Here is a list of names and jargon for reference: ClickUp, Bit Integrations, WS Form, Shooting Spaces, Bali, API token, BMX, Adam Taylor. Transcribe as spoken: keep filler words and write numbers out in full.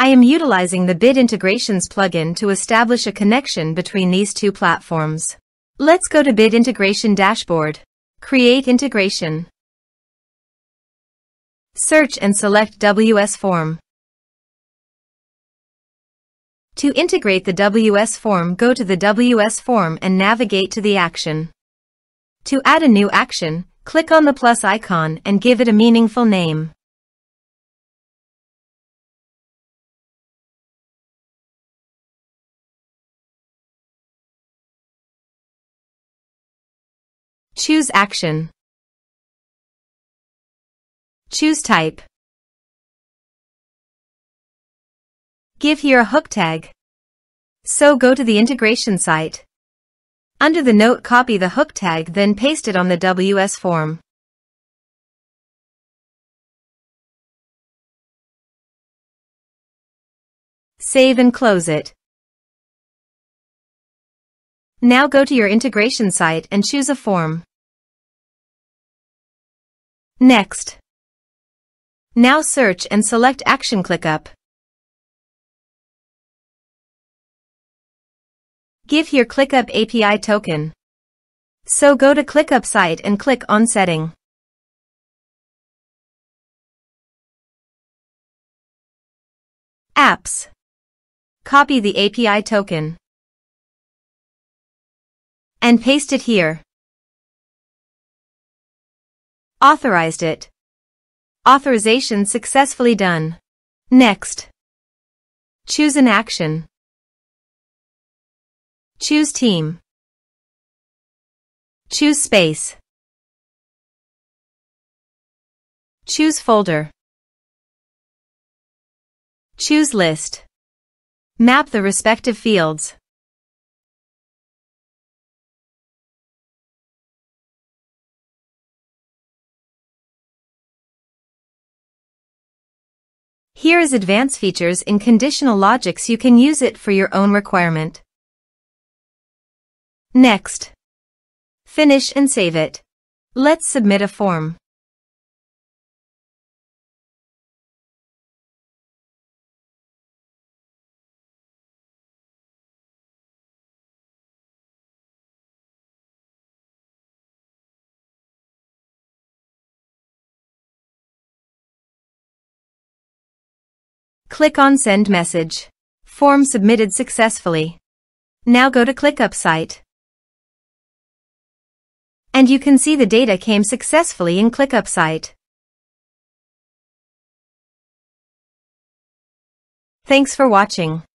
I am utilizing the Bit Integrations plugin to establish a connection between these two platforms. Let's go to Bit Integration Dashboard. Create integration. Search and select W S Form. To integrate the W S Form, go to the W S Form and navigate to the action. To add a new action, click on the plus icon and give it a meaningful name. Choose action. Choose type. Give here a hook tag. So go to the integration site. Under the note, copy the hook tag, then paste it on the W S form. Save and close it. Now go to your integration site and choose a form. Next. Now search and select Action ClickUp. Give here ClickUp A P I token. So go to ClickUp site and click on Setting. Apps. Copy the A P I token and paste it here. Authorized it. Authorization successfully done. Next. Choose an action. Choose team. Choose space. Choose folder. Choose list. Map the respective fields. Here is advanced features in conditional logics. You can use it for your own requirement. Next. Finish and save it. Let's submit a form. Click on Send Message. Form submitted successfully. Now go to ClickUp site. And you can see the data came successfully in ClickUp site. Thanks for watching.